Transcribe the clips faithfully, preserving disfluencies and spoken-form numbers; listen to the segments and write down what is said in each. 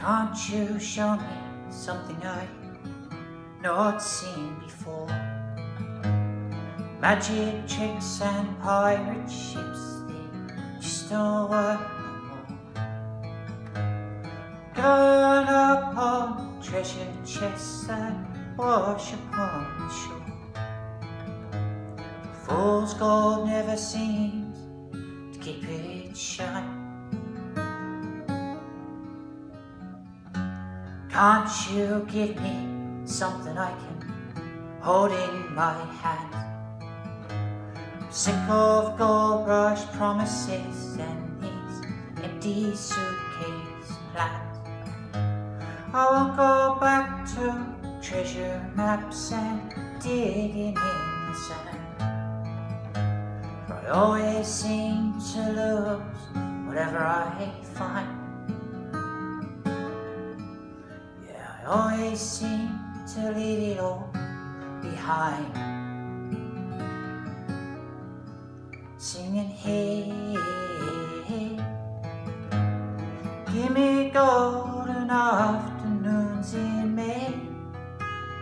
Can't you show me something I've not seen before? Magic tricks and pirate ships, they just don't work no more. Gird up on treasure chests and wash upon the shore. Fool's gold never seems to keep it shiny. Can't you give me something I can hold in my hand? I'm sick of gold rush promises and these empty suitcase plans. I won't go back to treasure maps and digging in the sand, for I always seem to lose whatever I find. I always seem to leave it all behind. Singing, hey, hey, give me golden afternoons in May.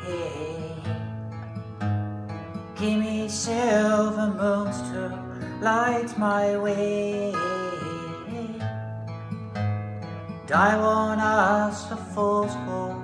Hey, give me silver moons to light my way. And I won't ask for fool's gold.